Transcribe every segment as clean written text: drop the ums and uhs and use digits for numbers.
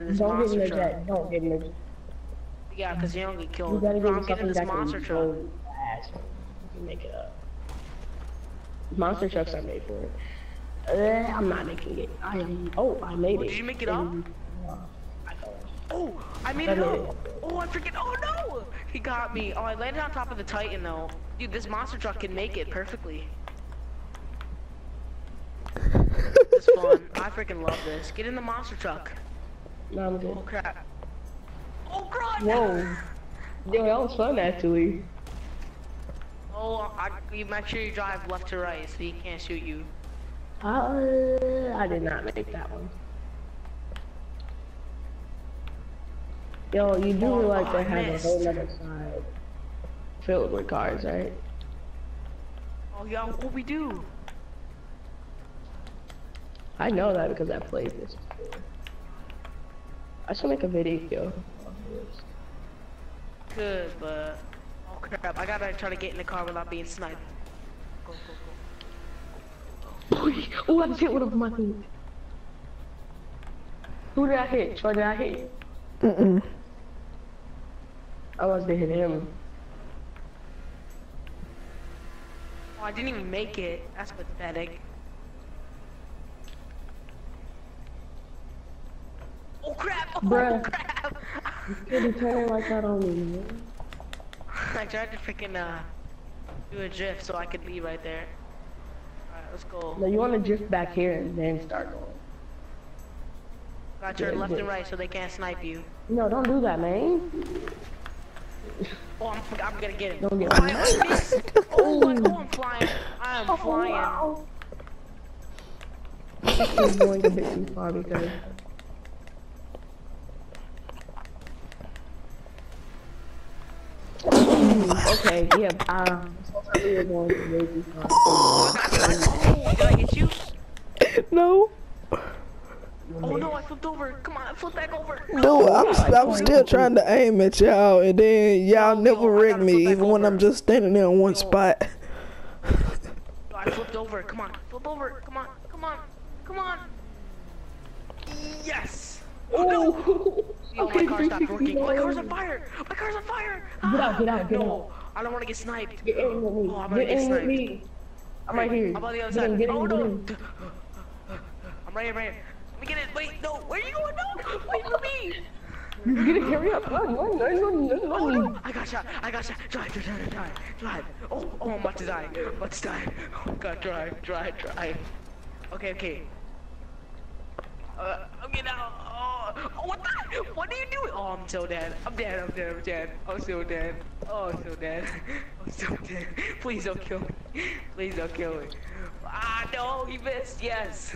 This don't monster get truck. Don't get mixed. Yeah, because you don't get killed. You I'm getting this monster truck. You can make it up. Monster trucks are made for it. I'm not making it. I am. Oh, I made it. Did you make it up? Oh, I made it up. Oh, I freaking. Oh no! He got me. Oh, I landed on top of the Titan though. Dude, this monster truck can make it perfectly. This is fun. I freaking love this. Get in the monster truck. No, I'm good. Oh crap. Oh god! Whoa. Yo, that was fun actually. Oh, you make sure you drive left to right so he can't shoot you. I did not make that one. Yo, you do like they have a whole other side filled with cars, right? Oh yeah, what we do? I know that because I played this before. I should make a video. Good, but oh crap! I gotta try to get in the car without being sniped. Go, go, go. Oh, I just hit one of my feet. Who did I hit? Troy, did I hit you? Mm-mm. I was gonna hit him. Oh, I didn't even make it. That's pathetic. Oh crap! Oh, bruh. Crap! You turn like that on me, man. I tried to freaking do a drift so I could be right there. Let's go. No, you want to drift back here and then start going. Got your left and right so they can't snipe you. No, don't do that, man. Oh, I'm gonna get it. Don't get it. Oh, I'm flying. I am flying. Wow. I'm going a bit too far because. Okay, yeah, we were going to raise these cars. Oh, did I hit you? No. Oh no, I flipped over. Come on, flip back over. No, no I'm still trying to aim at y'all, and then y'all never wreck me, even when I'm just standing there in one spot. No, I flipped over. Come on, flip over. Come on, come on, come on. Yes. Oh no. Oh, my car stopped working. My car's on fire! My car's on fire! Get out, get out. I don't want to get sniped. Get in with me. Oh, I'm get in with me. I'm right here. I'm on the other side. Get in, oh, no. I'm right here, Let me get in. Wait, no. Where are you going? No. Wait for me. You're going to carry up. Run. Oh, no. I got shot. Drive. Oh, I'm about to die. Oh, God. Drive. Okay. I'm getting out. Oh, what the? What are you doing? Oh, I'm so dead. I'm so dead. I'm so dead. Please don't kill me. Ah, no, he missed. Yes.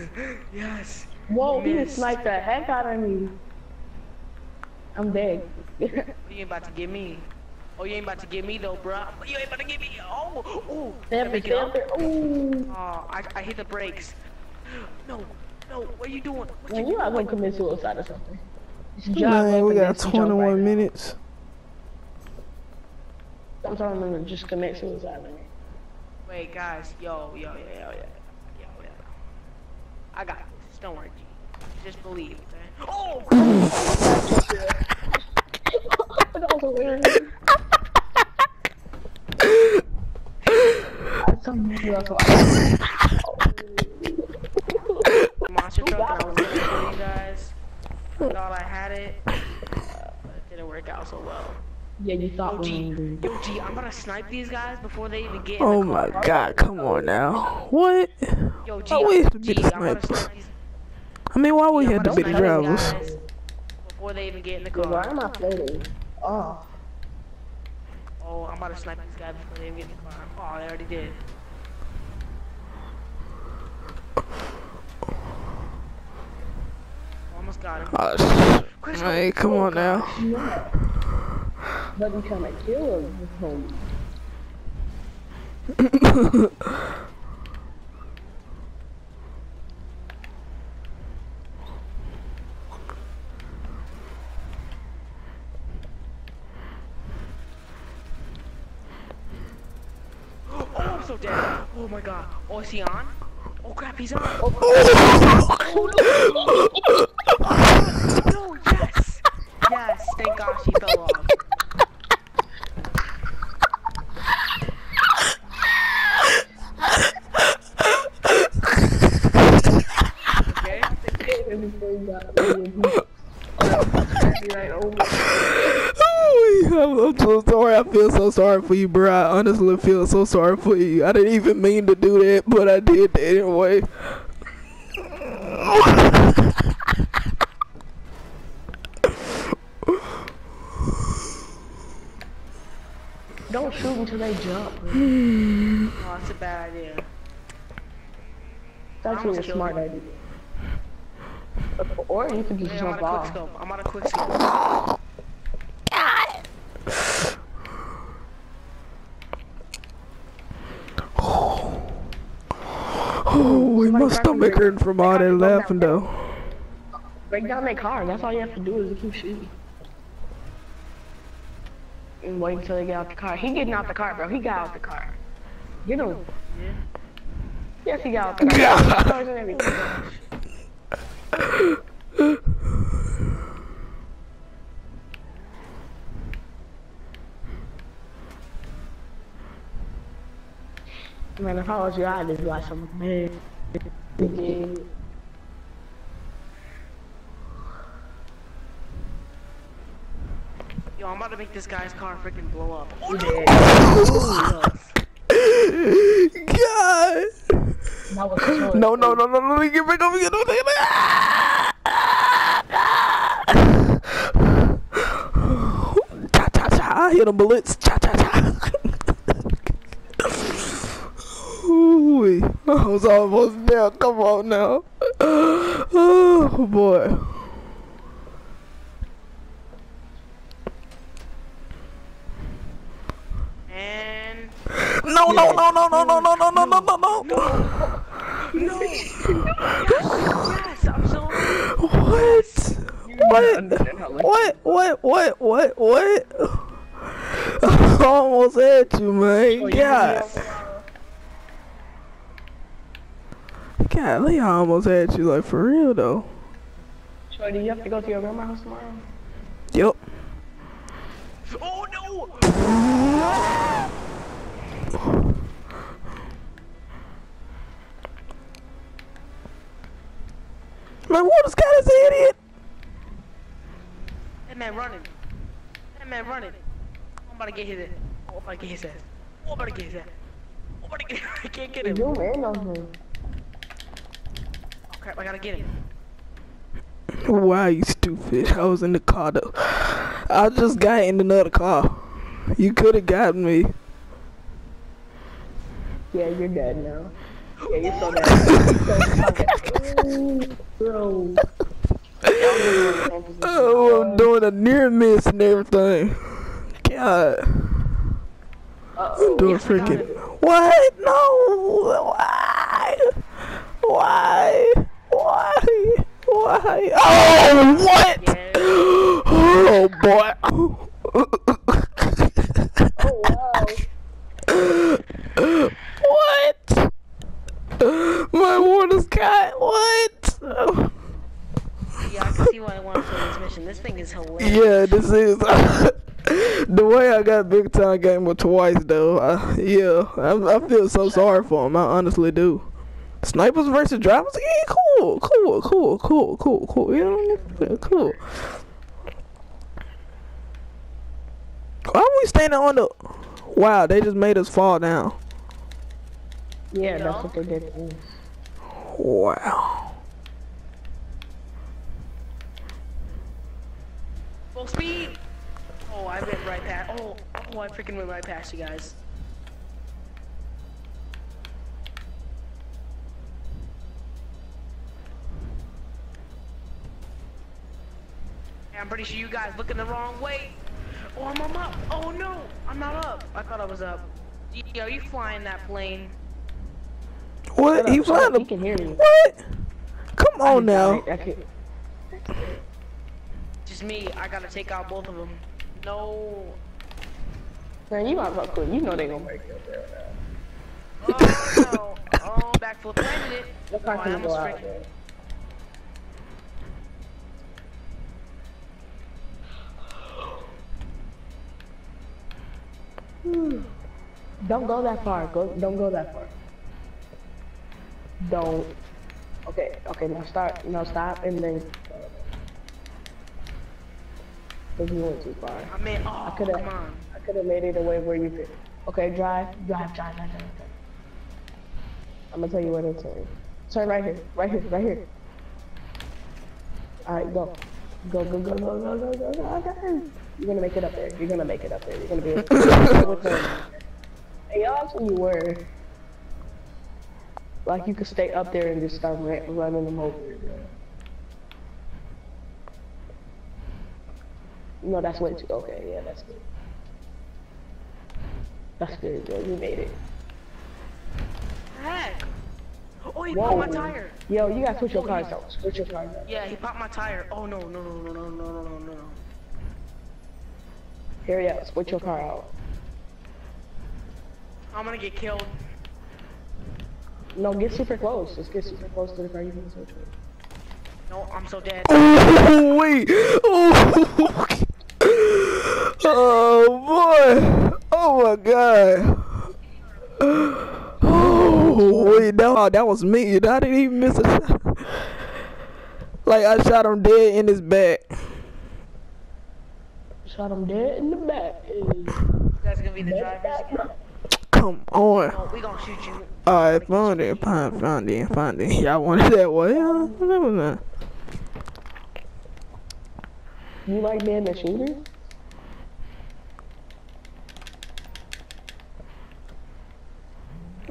Whoa, he just sniped the heck out of me. I'm dead. You ain't about to get me. Oh, you ain't about to get me though, bro. Oh. I hit the brakes. No. No, what are you doing? Man, you not gonna commit suicide or something. Man, we got 21 minutes. I'm telling them to just commit suicide, man. Wait, guys, yo. I got this. Don't worry, G. Just believe, man. Oh! That was hilarious. I was telling you that's why. Monster truck that I was looking for you guys. I thought I had it, but it didn't work out so well. Yeah, you thought. Yo, G, I'm gonna snipe these guys before they even get. Oh my God! Come on now. What? Yo, G, why we have to be the snipers? I mean, why we have to be the drivers? Before they even get in the car. Why am I floating? Oh, I'm about to snipe these guys before they even get in the car. Oh, they already did. Hey, come on now. Yeah. But you kind of kill him, homie. Oh, I'm so dead. Oh my God. Oh, is he on? Oh crap, he's on. Oh, no. I'm so sorry. I feel so sorry for you, bro. I honestly feel so sorry for you. I didn't even mean to do that, but I did that anyway. Don't shoot until they jump. No, that's a bad idea. That's really a smart idea. Or you could just jump off. I'm on a quick scope. Oh, my stomach hurting from all that laughing though. Break down that car. That's all you have to do is keep shooting. And wait until they get out the car. He getting out the car, bro. He got out the car. Get him. Yeah. Yes, he got out the car. Man, if I was you, I'd just watch some man. Yo, I'm about to make this guy's car freaking blow up. Oh, God. No, no, no, no, no, no, get back over here. No, get back. Cha cha cha. I hit him bullets. Cha cha cha. I was almost there. Come on now. Oh boy. And no, no, no, no, no, no, no, no, no, no, no, no, no. No. Yes, I'm so. What? What? I almost had you, man. Yeah. Golly, I almost had you, like, for real, though. Troy, do you have to go to your grandma's house tomorrow? Yep. Oh, no! Man, what is this idiot? That man running. I'm about to get his ass. I'm about to get his ass. I can't get him. You ain't on him. Crap, I gotta get him. Why, you stupid? I was in the car though. I just got in another car. You could have gotten me. Yeah, you're dead now. Yeah, you're so dead. Ooh, bro. Oh, I'm doing a near miss and everything. God. I'm doing freaking. What? No. Why? Why? Oh, what? Yeah. Oh, boy. Oh, wow. What? My water's got what? Yeah, I can see why I want to play this mission. This thing is hilarious. Yeah, this is. The way I got big time gamer twice, though. I feel so sorry for him. I honestly do. Snipers versus drivers? Yeah, cool. You know what I mean? Cool. Why are we standing on the... Wow, they just made us fall down. Yeah, that's what they did. Wow. Full speed! Oh, I went right past... Oh, I freaking went right past you guys. I'm pretty sure you guys looking the wrong way. Oh, I'm up. Oh no, I'm not up. I thought I was up. Yo, you flying that plane? What? You flying? He can hear me. What? Come on now. Just me. I gotta take out both of them. No. Man, you might fuck with. You know they gonna break it there now. Oh no! Oh, backflip landed it. Oh, I almost freaking. Don't go that far. Don't go that far. Don't. Okay, now stop and then But you went too far. I mean, oh, come on. I could have made it away where you could. Okay, drive. I'm gonna tell you where to turn. Turn right here. Alright, go. Go, okay. You're gonna make it up there. You're gonna be able to. Hey, y'all, that's where you were. Like, you could stay up there and just start running them over. No, that's way too. Okay, yeah, that's good. That's good, bro. You made it. Heck! Oh, he popped my tire! Yo, you gotta switch your cars out. Yeah, he popped my tire. Oh, no. Hurry up, switch your car out. I'm gonna get killed. No, get super close. Just get super close to the car you can switch with. No, I'm so dead. Oh, wait! Oh, oh boy! Oh my god! Oh wait, no, that was me. I didn't even miss a shot. Like, I shot him dead in his back. Shot him dead in the back. That's gonna be the driver's. Come on. No, we gonna shoot you. Alright, found it. Y'all wanted that one. Yeah, you like being the shooter?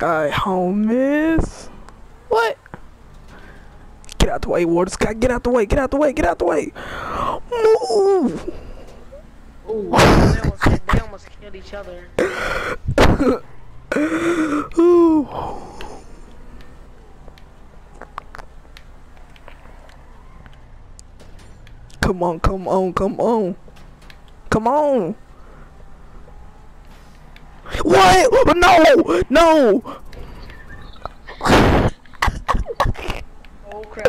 Alright, homies. What? Get out the way, Water Sky. Get out the way. Move. Ooh, they almost killed each other. Ooh. Come on. What? No! Oh crap,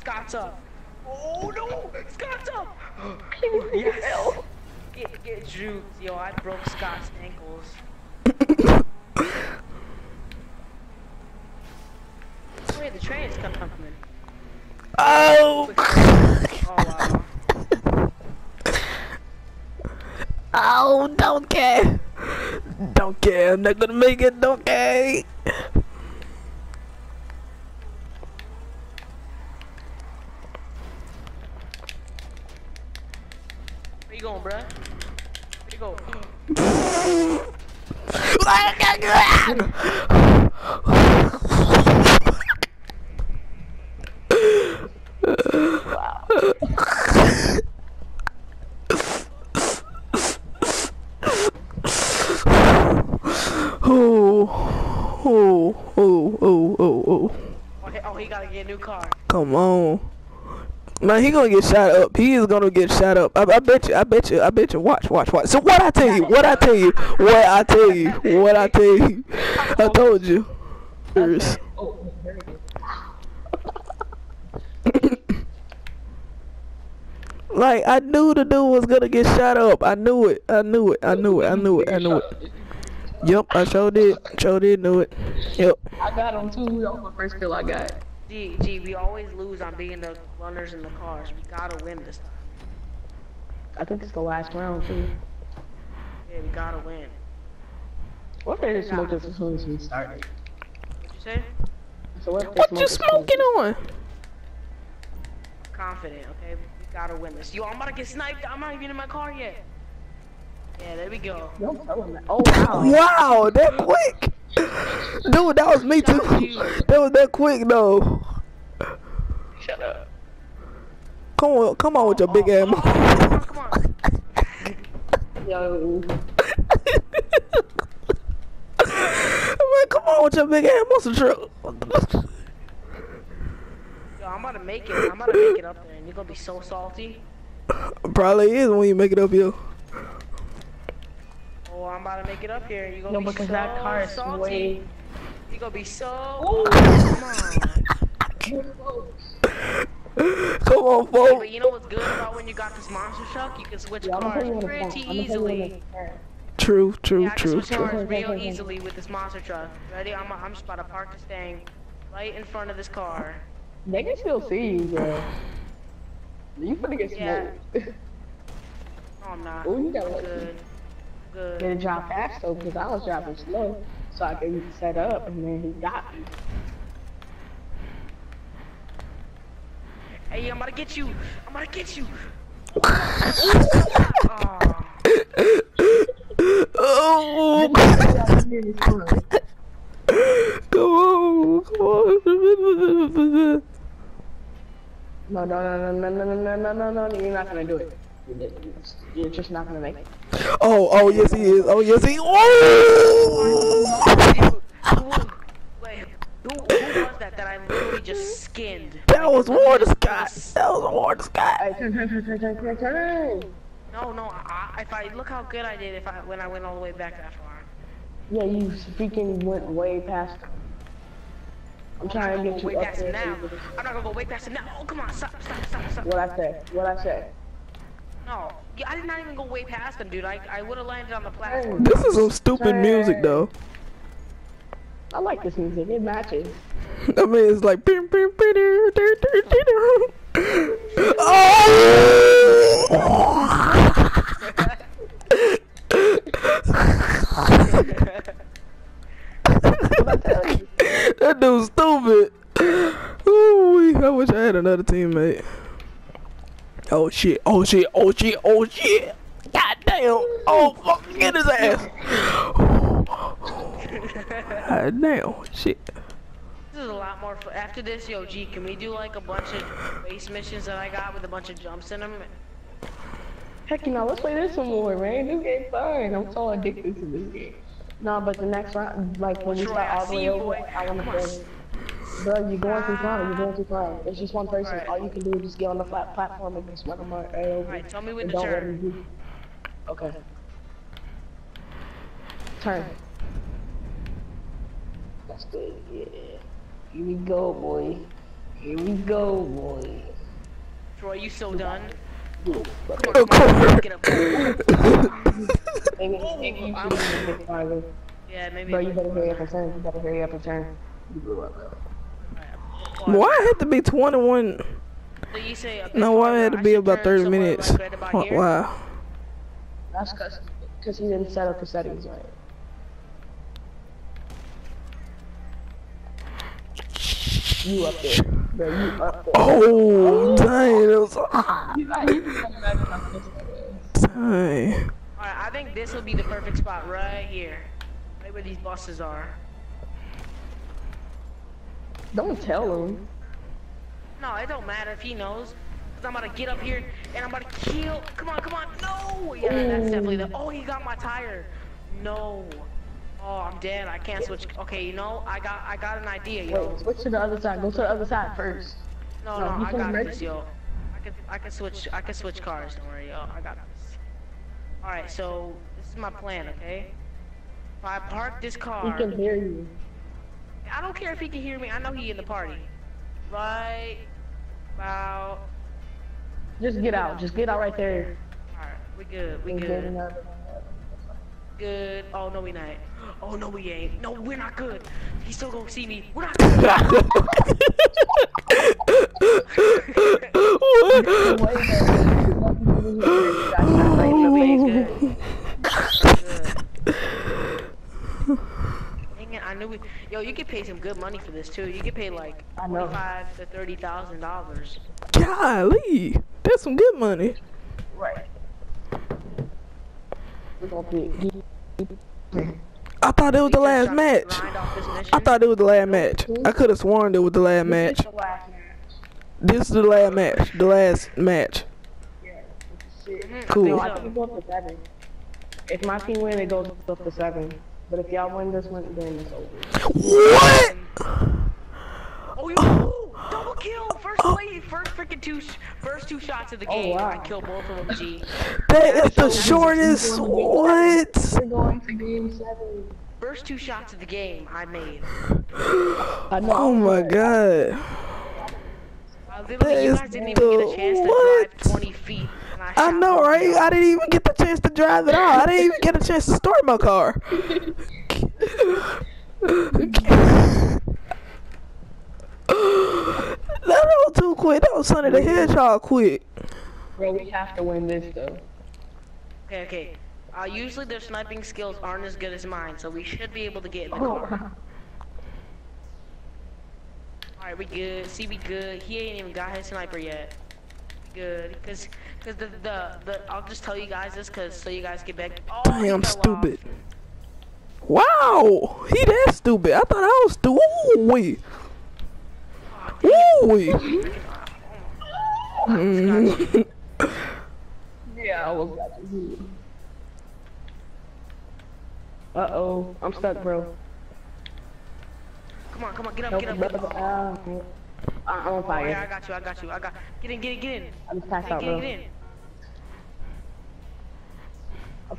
Scott's up. Oh no! Scott's up! Yes! Get juked. Yo, I broke Scott's ankles. Wait, the train's coming. Oh! Oh wow. Oh, don't care. I'm not gonna make it, don't care. Where you going, bruh? Where you going? Wow. Oh, he gotta get a new car. Come on. Man, he gonna get shot up. He is gonna get shot up. I bet you. Watch. So what I tell you. I told you. First. Like, I knew the dude was gonna get shot up. I knew it. Yep, I sure did know it. Yep. I got him too. That was my first kill I got. Gee, we always lose on being the runners in the cars. We gotta win this time. I think it's the last round too. Yeah, we gotta win. What if they smoked us as soon as we started? What'd you say? So what you smoking on? I'm confident, okay? We gotta win this. Yo, I'm about to get sniped. I'm not even in my car yet. Yeah, there we go. Don't tell him that. Oh wow! Wow, that quick, dude. That was me too. That was that quick though. Shut up. Come on with your big ass. Come on. Yo. Man, come on with your big ass monster truck. Yo, I'm about to make it up there, and you're gonna be so salty. Probably is when you make it up, yo. Oh, I'm about to make it up here. You're gonna be so that car is salty. Way... You're gonna be so. Ooh. Come on, folks. But you know what's good about when you got this monster truck? You can switch cars pretty easily. True. Yeah, I can switch cars real easily with this monster truck. Ready? I'm just about to park this thing right in front of this car. They can still see you, bro. You finna get smoked. I'm not. Oh, you got lucky. Good. Didn't drop fast though, because I was driving slow, so I could set up, and then he got me. Hey, I'm about to get you. I'm about to get you. Oh. Come on. No, you're not gonna do it. You're just not gonna make it. Oh, yes he is. Oh, yes he is. Oh! Wait, who was that I literally just skinned? That was Warder Scott. Turn. No, if I look how good I did when I went all the way back that far. Yeah, you freaking went way past him. I'm trying to get you up there. Now. I'm not gonna go way past him now. Oh, come on, stop. What I say? No, I did not even go way past him, dude. I would have landed on the platform. This is some stupid music, though. I like this music. It matches. I mean, it's like. Oh! That dude's stupid. Ooh, I wish I had another teammate. Oh shit. God damn. Oh, fuck. Get his ass. God damn. Shit. This is a lot more fun. After this, yo, G, can we do like a bunch of base missions that I got with a bunch of jumps in them? Heck no, let's play this some more, man. This game's fun. I'm so addicted to this game. No, but the next round, like when you start all the way over, I want to play. Bro, you're going too far. It's just one person. All right. All you can do is just get on the flat platform and just let them right over. Alright, tell me when to turn. Okay. Turn. That's good, yeah. Here we go, boy. Troy, you so done? Maybe. Bro, you better hurry up and turn. Why had to be 21? No, why had to be about 30 minutes? Wow. That's because he didn't set up the settings right. You up there, bro. Oh, dang, that was hot. Dang. Alright, I think this will be the perfect spot right here. Right where these buses are. Don't tell him. No, it don't matter if he knows. Cause I'm about to get up here and I'm about to kill. Come on. No! Yeah, that's definitely the. Oh, he got my tire. No. Oh, I'm dead. I can't switch. Okay, you know, I got an idea, yo. Wait, switch to the other side. Go to the other side first. No, I got this, yo. I can switch cars. Don't worry, yo. I got this. All right, so this is my plan, okay? If I park this car. He can hear you. I don't care if he can hear me. I know he in the party. Right about. Just get out. Just get out right there. All right, we good. Good. Oh no, we not. Oh no, we ain't. No, we're not good. He's still gonna see me. We're not good. Dang it, I knew we. Yo, you get paid some good money for this too. You get paid like $25,000 to $30,000. Golly, that's some good money. Right. I thought it was the last match. I could have sworn it was the last match. This is the last match. Yeah, cool. No, I think it goes up to 7. If my team wins, it goes up to 7. But if y'all win this one, then it's over. What? Oh, double kill! First play, first two shots of the game. Oh, wow. I killed both of them, G. That's the shortest. What? We're going to game 7. First two shots of the game I made. Oh my god. Literally, you guys didn't even get a chance to drive 20 feet. I know, right? I didn't even get the chance to drive at all. I didn't even get a chance to start my car. That was too quick. That was Sonic the Hedgehog quick. Bro, we have to win this though. Okay. Usually their sniping skills aren't as good as mine, so we should be able to get in the car. Alright, we good. CB good. He ain't even got his sniper yet. Good, cause the I'll just tell you guys this, cause so you guys get back. Oh, damn stupid! Off. Wow, he that stupid. I thought I was stupid. Ooh wee. Yeah, I was. Uh-oh, I'm stuck, bro. Come on, get up. I'm on fire. Yeah, I got you. Get in. I just passed out, bro. I'm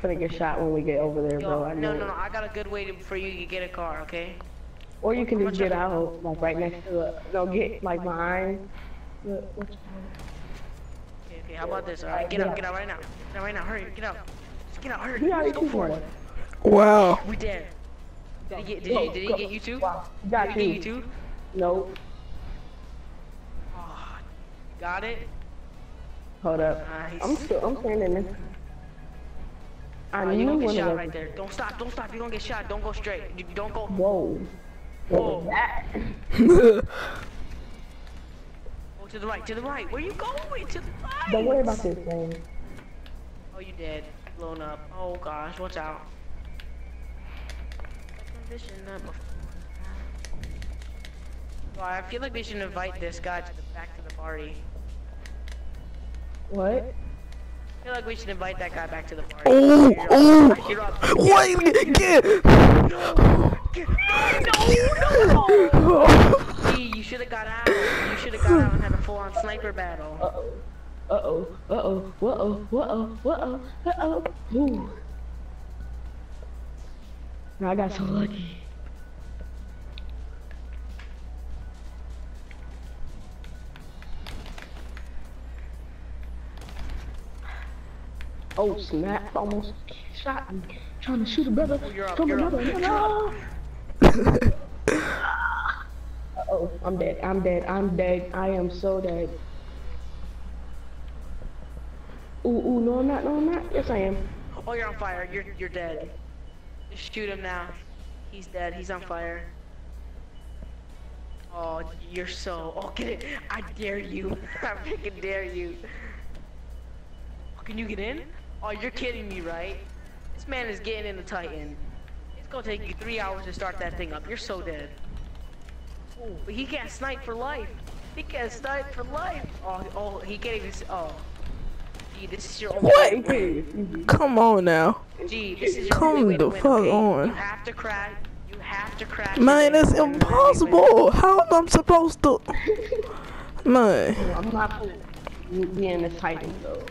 gonna get shot when we get over there, bro. No, I got a good way for you to get a car, okay? Or you can just get out, like right next to it. No, get like behind. Okay, how about this? Alright, get out right now. Hurry, get out, hurry. Wow. We dead. Did he get you too? Wow. Did he get you too? No. Oh, got it? Hold up. Nice. I'm standing there. You're gonna get shot right there. Don't stop. You're gonna get shot. Don't go straight. Don't go. Whoa. Go to the right. Where are you going? To the right. Don't worry about this thing. Oh, you dead. Blown up. Oh gosh, watch out. Well, I feel like we should invite this guy back to the party. What? I feel like we should invite that guy back to the party. Oh! Wait! Get! No! Gee, you should have got out. You should have got out and had a full-on sniper battle. Uh-oh. I got so lucky. Oh snap! Almost shot. I'm trying to shoot a brother. Come on, brother. Uh-oh, I'm dead. I am so dead. Ooh, no I'm not. Yes I am. Oh, you're on fire. You're dead. Shoot him now. He's dead. He's on fire. Oh, you're so... Oh, get it. I dare you. I freaking dare you. Oh, can you get in? Oh, you're kidding me, right? This man is getting in the Titan. It's gonna take you 3 hours to start that thing up. You're so dead. Oh, but he can't snipe for life. Oh, he can't even... Oh. This is your own what? Come on now. Gee, this is your Come the fuck on. You have to crash. Man, that's impossible. How am I supposed to? Man. I'm not being a Titan though.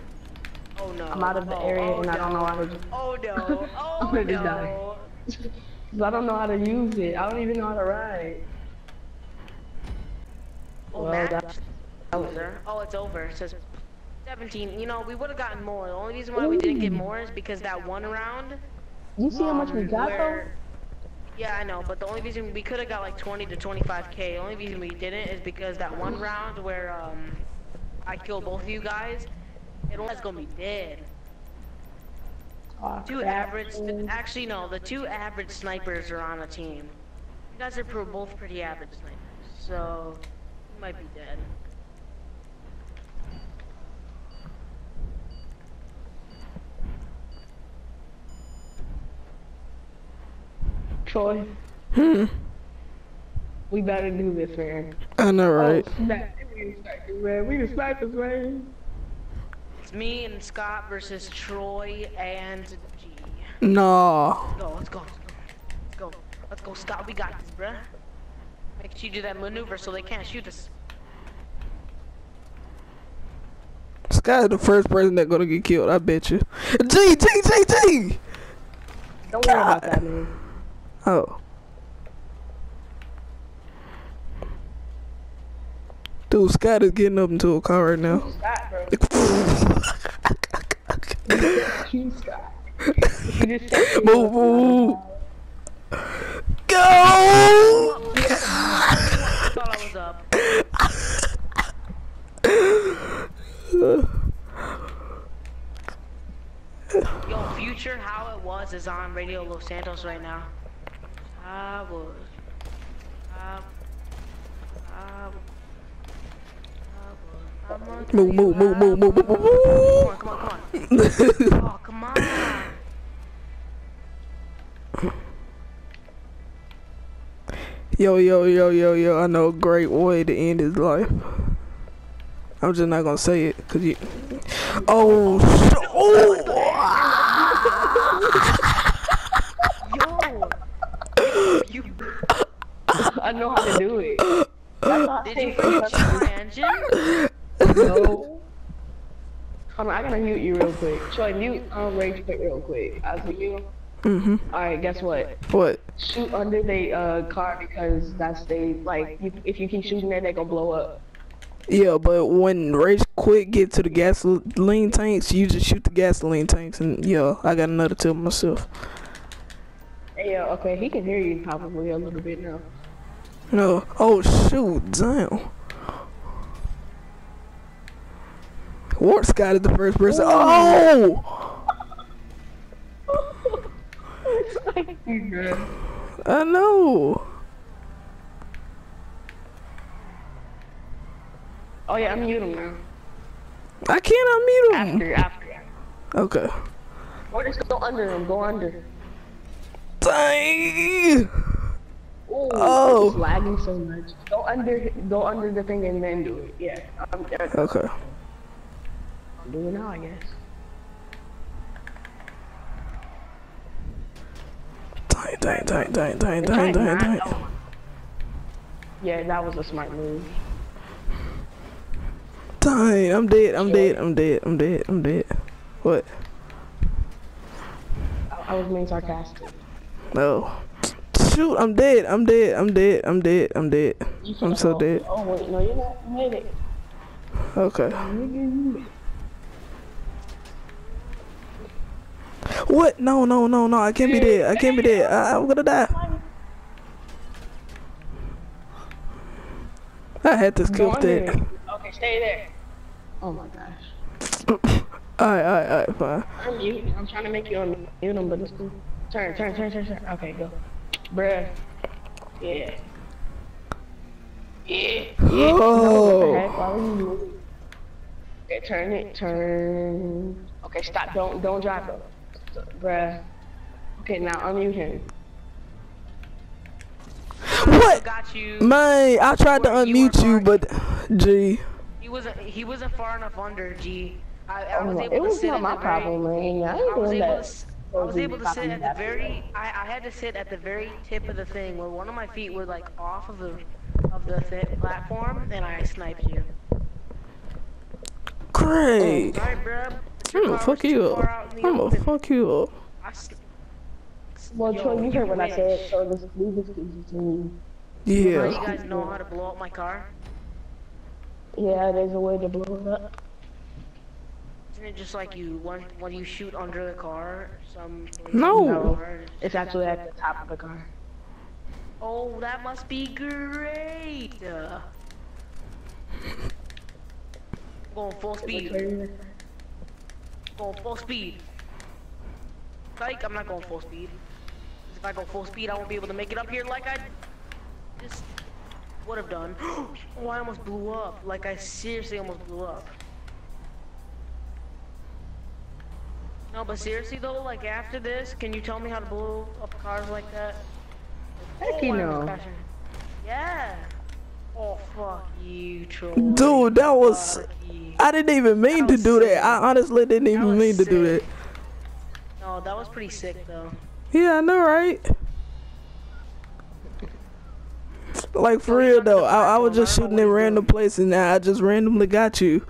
Oh no. I'm out of the area and I don't know how to. Oh no. Oh no. I don't know how to use it. I don't even know how to ride. Oh, it's over. It says 17, you know, we would have gotten more. The only reason why we didn't get more is because that one round. You see how much we got though? Yeah, I know, but the only reason we could have got like 20 to 25k. The only reason we didn't is because that one round where I killed both of you guys, it was gonna be dead. The two average snipers are on a team. You guys are both pretty average snipers, so you might be dead. Troy, we better do this, man. I know, right? We the snipers, man. It's me and Scott versus Troy and G. No. Let's go, Scott. We got this, bruh. Make sure you do that maneuver so they can't shoot us. Scott is the first person that's gonna get killed. I bet you. G. Don't worry about that, man. Oh. Dude, Scott is getting up into a car right now. Move. Go! Yo, sure how it was is on Radio Los Santos right now. I would. Move. Come on. Oh, come on. Yo, I know a great way to end his life. I'm just not gonna say it, cause you... Oh! Yo! I know how to do it. Did you finish your engine? No. Hold on, I gotta mute you real quick. Troy, mute Rage Quit real quick. I was with you. Alright, guess what? What? Shoot under the car, because that's they, like, if you keep shooting there, they gonna blow up. Yeah, but when Rage Quit get to the gasoline tanks, you just shoot the gasoline tanks, and yeah, I got another tip myself. Yeah, okay, he can hear you probably a little bit now. No, oh shoot, damn. War Scott is the first person. Ooh. Oh! I know. Oh yeah, I'm muting now. I can't unmute him. After. Okay. Or just go under him. Go under. Dang. Ooh, oh. It's lagging so much. Go under the thing and then do it. Yeah. Okay. I'll do it now, I guess. Dang. Yeah, that was a smart move. Dang, I'm dead. What? I was being sarcastic. No. Shoot, I'm dead. I'm so dead. Oh wait, no, you're not. You made it. Okay. What? No, I can't be dead. I'm gonna die. I had this kill dead. Okay, stay there. Oh my gosh. Alright, fine. I'm muting. I'm trying to make you unmute him, but it's cool. Turn. Okay, go. Bruh. Yeah. Oh. No, why were you moving? Okay, turn. Okay, stop. Don't drive up. Bruh. Okay, now unmute him. What? Got you. Man, I tried to unmute you, but G. He wasn't far enough under G. I had to sit at the very tip of the thing where one of my feet were like off of the platform, and I sniped you. Great. All right, bruh. I'm gonna fuck you up. Well, Troy, you heard what I said, so this is easy to me. Yeah. You guys know how to blow up my car? Yeah, there's a way to blow it up. Isn't it just like you, when you shoot under the car? No. It's actually at the top of the car. Oh, that must be great. Going full speed. Like, I'm not going full speed. If I go full speed, I won't be able to make it up here like I just would have done. Oh, I almost blew up. Like, I seriously almost blew up. No, but seriously though, like after this, can you tell me how to blow up cars like that? Heck no. Yeah. Oh, fuck you, Troy. Dude, that was... I didn't even mean to do that. I honestly didn't even mean to do that. No, that was pretty sick, though. Yeah, I know, right? Like, for real, though. I was just shooting in random places, and I just randomly got you.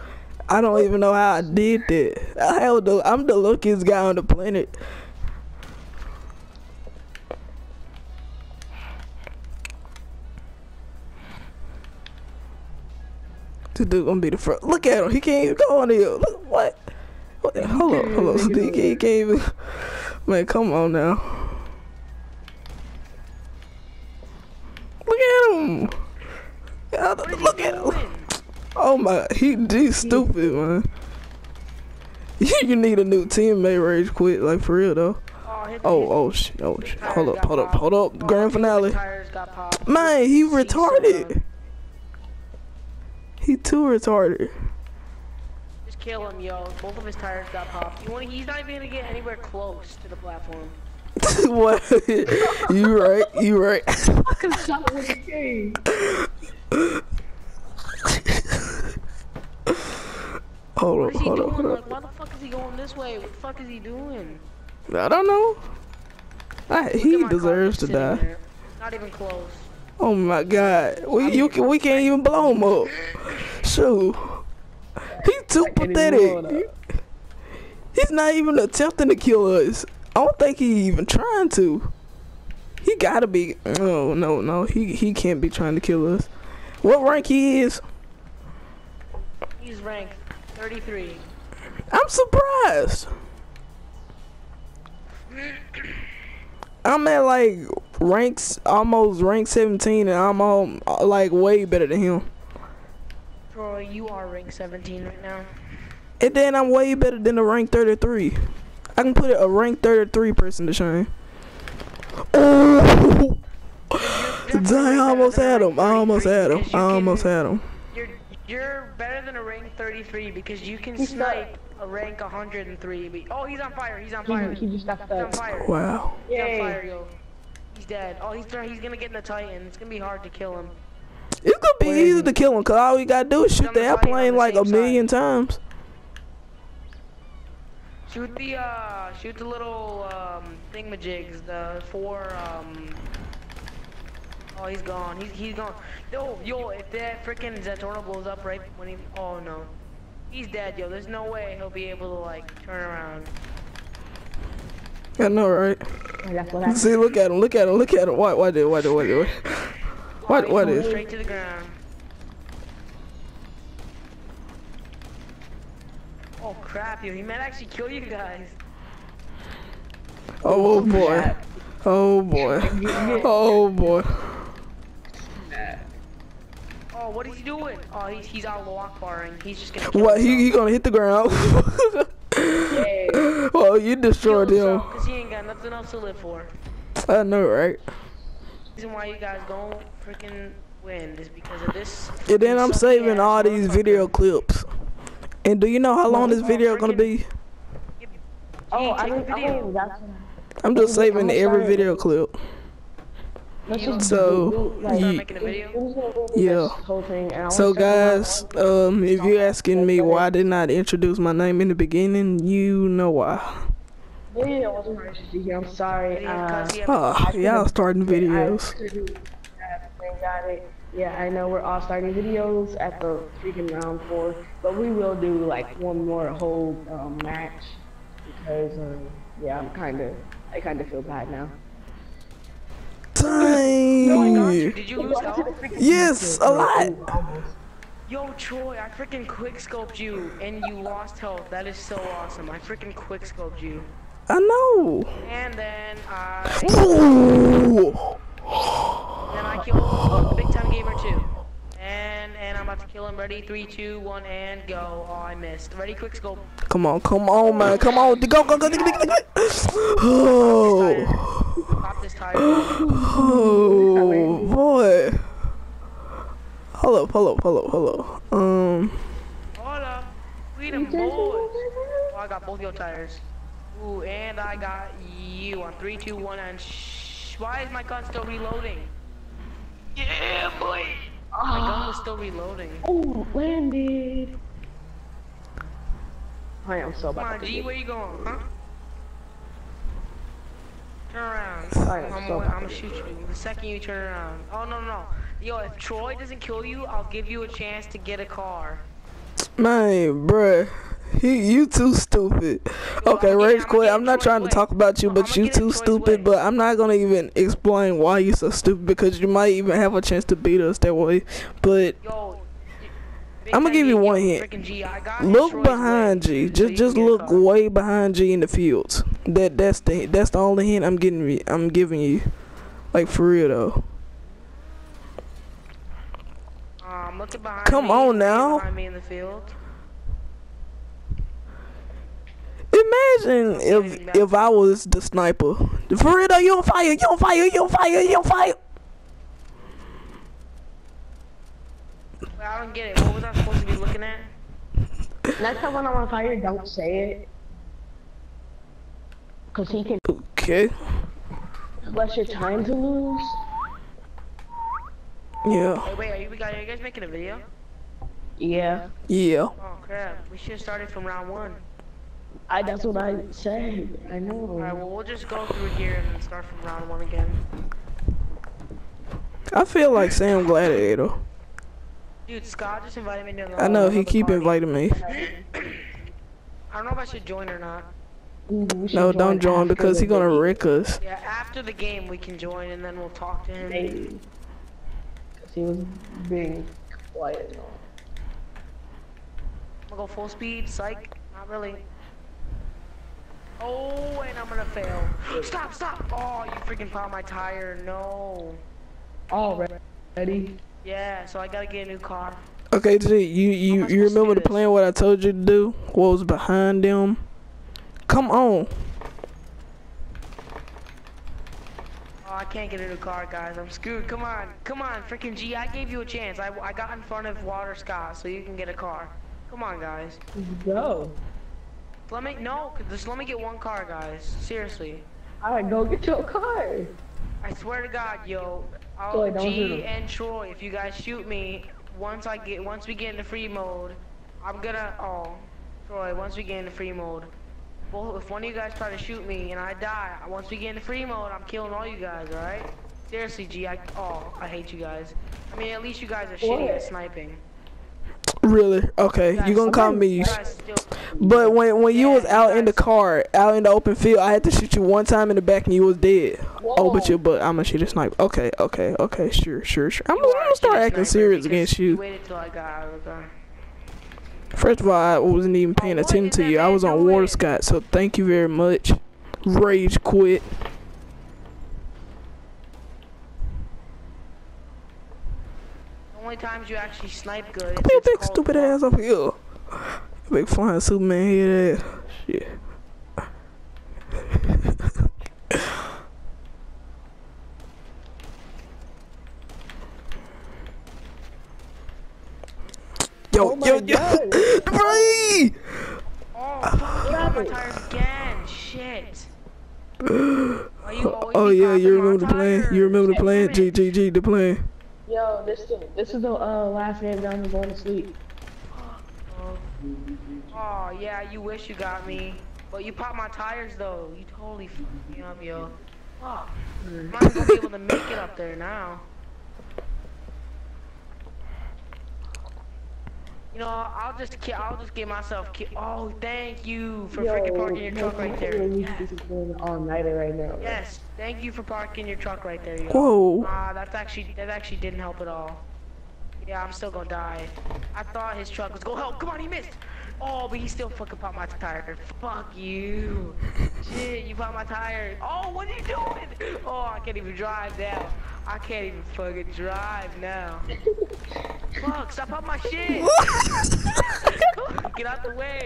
I don't even know how I did that. Hell, though, I'm the luckiest guy on the planet. This dude gonna be the first. Look at him. He can't even go on here. Look, what? Hold on. He can't even. Man, come on now. Look at him. Look at him. Oh my. He's stupid, man. You need a new teammate, Rage Quit, like for real though. Oh shit. Hold up. Grand finale. Man, he retarded. He too retarded. Just kill him, yo. Both of his tires got popped. He's not even gonna get anywhere close to the platform. What? You right. Fucking shot with the game. Hold up. Why the fuck is he going this way? What the fuck is he doing? I don't know. He deserves to die. There. Not even close. Oh my God. We can't even blow him up. Shoot. He's too pathetic. He's not even attempting to kill us. I don't think he even trying to. He gotta be. Oh no. He can't be trying to kill us. What rank he is? He's ranked 33. I'm surprised. I'm at like almost rank 17, and I'm like way better than him. Troy, you are rank 17 right now. And then I'm way better than a rank 33. I can put a rank 33 person to shame. Oh, dang! I almost had him. You're better than a rank 33 because you can snipe a rank 103. Oh, he's on fire! He's on fire! Wow! He's on fire, yo. He's dead. Oh, he's gonna get in the Titan. It's gonna be hard to kill him. It's gonna be easy to kill him because all you gotta do is shoot the airplane like a million times. Shoot the little thingamajigs. The four Oh, he's gone. He's gone. No, yo, if that freaking Zentorno blows up right when he. Oh no, he's dead, yo. There's no way he'll be able to like turn around. I know, right? That's what happened. See, look at him. Why did? What is? Straight to the ground. Oh crap, yo. He might actually kill you guys. Oh boy. Oh boy. Oh boy. Oh, what is he doing? Oh, he's out lock barring. He's just gonna. What? He gonna hit the ground? Yeah. Oh, you destroyed him. Cause he ain't got nothing else to live for. I know, right? The reason why you guys don't freaking win is because of this. And then I'm saving all these video clips. And do you know how long this video gonna be? Oh, I don't know. I'm just saving every video clip. So yeah. So guys, if you're asking me why I did not introduce my name in the beginning, you know why. I'm sorry. Y'all starting videos. Yeah, I know we're all starting videos at the freaking round 4, but we will do like one more whole match because yeah, I kind of feel bad now. Dang! Oh my God, did you lose though? Yes, a lot! Yo, Troy, I freaking quickscoped you, and you lost health. That is so awesome. I freaking quickscoped you. I know! And then I killed a big time gamer too. And I'm about to kill him. Ready? 3, 2, 1, and go. Oh, I missed. Ready? Quickscope. Come on, man. Come on. Go. Oh. Pop this tire. Oh boy. Hello. Hola. Beat him, boys. Oh, I got both your tires. Ooh, and I got you on 3, 2, 1, and why is my gun still reloading? Yeah, boy. Oh, my gun was still reloading. Oh, landed. I am so bad. Come on, G, where you going, huh? Turn around. I'm gonna shoot you the second you turn around. Oh no. Yo, if Troy doesn't kill you, I'll give you a chance to get a car. Man, bruh. You too stupid. Yo, okay, Rage Quit, I'm not trying to talk about you, but you too stupid, but I'm not gonna even explain why you so stupid because you might even have a chance to beat us that way. But yo, I'm gonna give you one hint. Look behind G. Just look way behind G in the fields. That's the only hint I'm giving you. Like for real though. Come on now. imagine if I was the sniper. For real though, you on fire, you on fire, you on fire, you on fire. Well, I don't get it. What was I supposed to be looking at? Next time when I'm on fire, don't say it. Cause he can. Okay. Less your time to lose. Yeah. Hey, wait, are you guys making a video? Yeah. Yeah. Oh crap! We should have started from round one. That's what I said. I know. Alright, well we'll just go through here and then start from round one again. I feel like Sam Gladiator. Dude, Scott just invited me to. I know he keep inviting me. I don't know if I should join or not. Ooh, no, don't join because he's gonna wreck us. Yeah, after the game we can join and then we'll talk to him. Maybe. Cause he was being quiet. I'm gonna go full speed, psych. Not really. Oh, and I'm gonna fail. Stop, stop! Oh, you freaking popped my tire. No. All ready? Yeah. So I gotta get a new car. Okay, G, you remember the plan? What I told you to do? What was behind them? Come on. Oh, I can't get a new car, guys. I'm screwed. Come on. Come on, freaking G. I gave you a chance. I got in front of Water Scott so you can get a car. Come on, guys. Go. Just let me get one car, guys. Seriously. Alright, go get your car. I swear to God, yo. G and Troy, if you guys shoot me, once we get into free mode, I'm gonna, Troy, once we get into free mode. Well, if one of you guys try to shoot me and I die, once we get into free mode, I'm killing all you guys, alright? Seriously, G, I hate you guys. I mean, at least you guys are shitty at sniping. Really? Okay, you gonna call me. But when you was out in the car, out in the open field, I had to shoot you one time in the back and you was dead. Whoa. Oh, but your butt, I'm gonna shoot a sniper. Okay, sure. I'm gonna start acting serious against you. First of all, I wasn't even paying attention to you. I was on Water Scott, so thank you very much. Rage quit. The only times you actually snipe good. Come here, big stupid ass over here. Big flying Superman head ass. Shit. Yo. Three! Oh, my tires again. Shit. Oh yeah, you remember the plan? You remember the plan? GGG, the plan. Yo, this is the last game down. I'm going to sleep. Oh yeah, you wish you got me, but you popped my tires though. You totally fucked me up, yo. Fuck. I'm not gonna be able to make it up there now. You know, I'll just get myself killed. Oh, thank you for freaking parking your truck right there. This is going all-nighter right now. Yes, thank you for parking your truck right there. Yo. Whoa. That actually didn't help at all. Yeah, I'm still gonna die. I thought his truck was gonna help. Come on, he missed. Oh, but he still fucking popped my tire. Fuck you. Shit, you popped my tire. Oh, what are you doing? Oh, I can't even drive now. I can't even fucking drive now. Fuck, stop up my shit. Get out the way.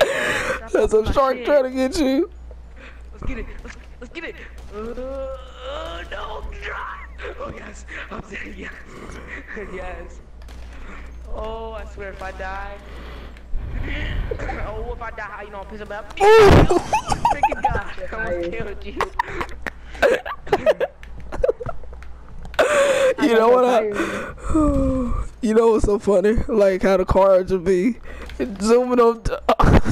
That's a shark trying to get you. Let's get it. Let's get it. No, drive. Oh, yes. I'm saying yes. Yes. Oh, I swear if I die. Oh, if I die, you know, I'll piss him up. Freaking die. I almost killed you. You know what's so funny? Like how the car would be zooming up. I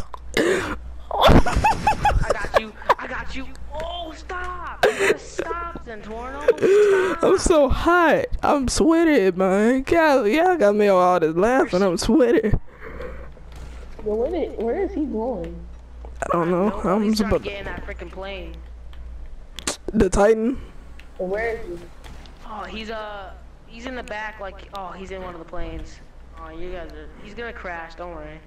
got you. Oh, stop! Stop, Santorno. Stop. I'm so hot. I'm sweaty, man. God, y'all got me on all this laughing. I'm sweaty. Well, where is he going? I don't know. I'm just about to get in that freaking plane. The Titan. Well, where is he? Oh, he's in the back, like, oh, he's in one of the planes. Oh, you guys are, he's gonna crash, don't worry.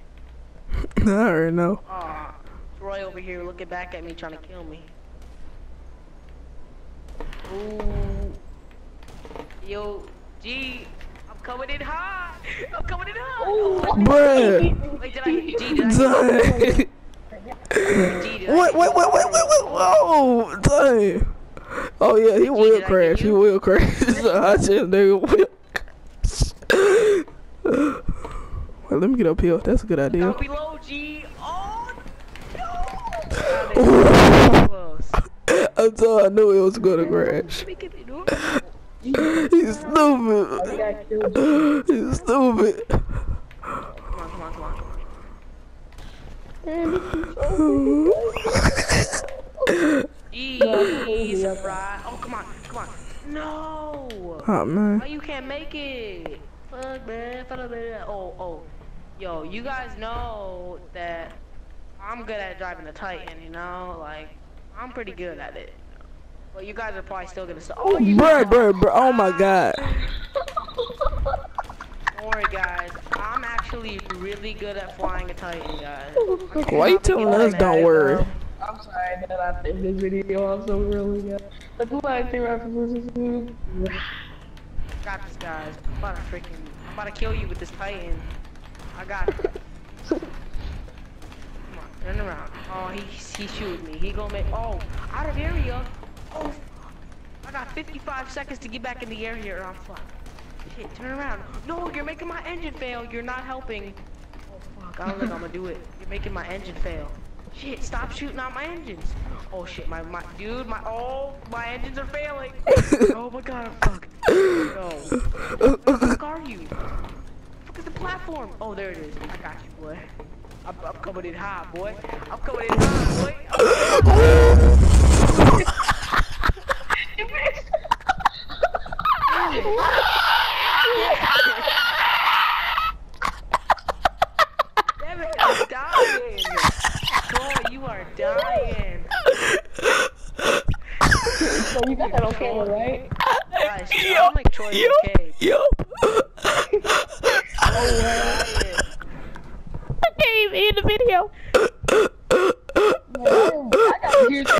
I already know. Oh, Troy over here looking back at me, trying to kill me. Ooh. Yo, G, I'm coming in hot! I'm coming in hot! Ooh, bruh! Wait, did I, G, did I? What? Whoa! Dang. Oh yeah, he will crash. He will crash. I said they will. Well, let me get up here. That's a good idea. Below, G. Oh, no. Until I knew it was gonna crash. He's stupid. He's stupid. Come on. Jeez, right. Oh, come on. No. Oh, man. Why you can't make it? Fuck, man. Oh. Yo, you guys know that I'm good at driving the Titan, you know? Like, I'm pretty good at it. But you guys are probably still gonna stop. Oh, bro. Oh, my God. Don't worry, guys. I'm actually really good at flying a Titan, guys. Why you telling us don't worry? I'm sorry that I finished this video. I'm so really good. Look who I threw out from this dude. Got this, guys. I'm about to kill you with this Titan. I got it. Come on, turn around. Oh, he shooting me. He gonna make. Oh, out of area. Oh, I got 55 seconds to get back in the air here, or I'm flying. Shit, turn around. No, you're making my engine fail. You're not helping. Oh, fuck. I don't think I'm gonna do it. You're making my engine fail. Shit, stop shooting out my engines. Oh, shit. My engines are failing. Oh, my God. Fuck. No. Where the fuck are you? Look at the platform. Oh, there it is. I got you, boy. I'm coming in high, boy.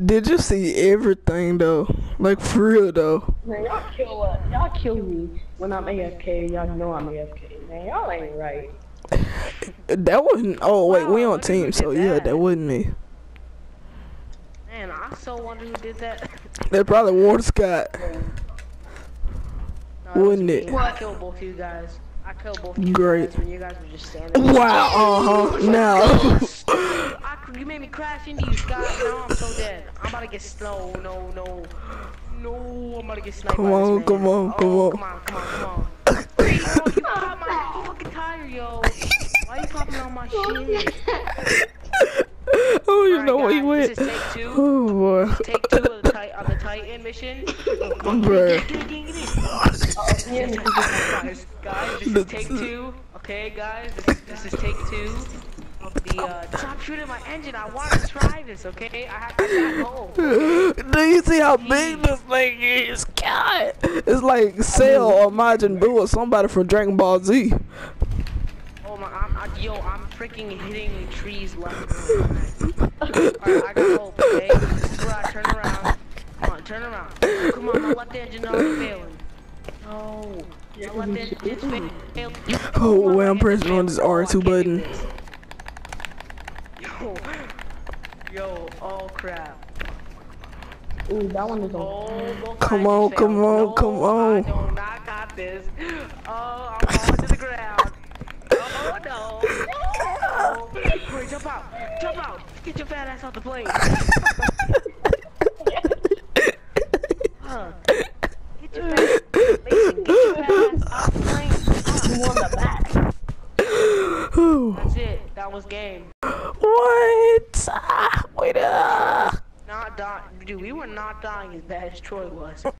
Did you see everything though? Like for real though. Man, y'all kill me when I'm AFK. Y'all know I'm AFK. Man, y'all ain't right. That wasn't. Oh wait, wow, we on team, so that. Yeah, that wasn't me. Man, I so wonder who did that. That probably Warren Scott. Yeah. No, wouldn't it? I killed both you guys. I killed both you guys when you guys were just standing there. Wow. Now. You made me crash into you, guys. Now I'm so dead. I'm about to get slow. No. I'm about to get sniped. Come on. Oh, you popped my whole fucking tire, yo. Why you popping on my shit? I don't even know where you went. Oh boy. Take two of the Titan mission. Guys, this is take two. Okay, guys, this is take two. Stop shooting my engine. I want to try this, okay? I got gold. Do you see how big this thing is? God, it's like Cell or Majin Buu or somebody from Dragon Ball Z. Oh my, I'm freaking hitting trees left and right. Alright, I got hope, okay? Right, turn around. Come on. Come on, don't let the engine know it's failing. No. Don't let the engine fail. Oh, well, I'm pressing on this R2 button. Yo, oh crap. Ooh, that one is on. Come on. No, I got this. Oh, I'm going to the ground. Oh, no. Wait, jump out. Get your fat ass off the plane. Get your fat ass off the plane. You won the back. That's it. That was game. What? Wait up. Not dying. Dude, we were not dying as bad as Troy was.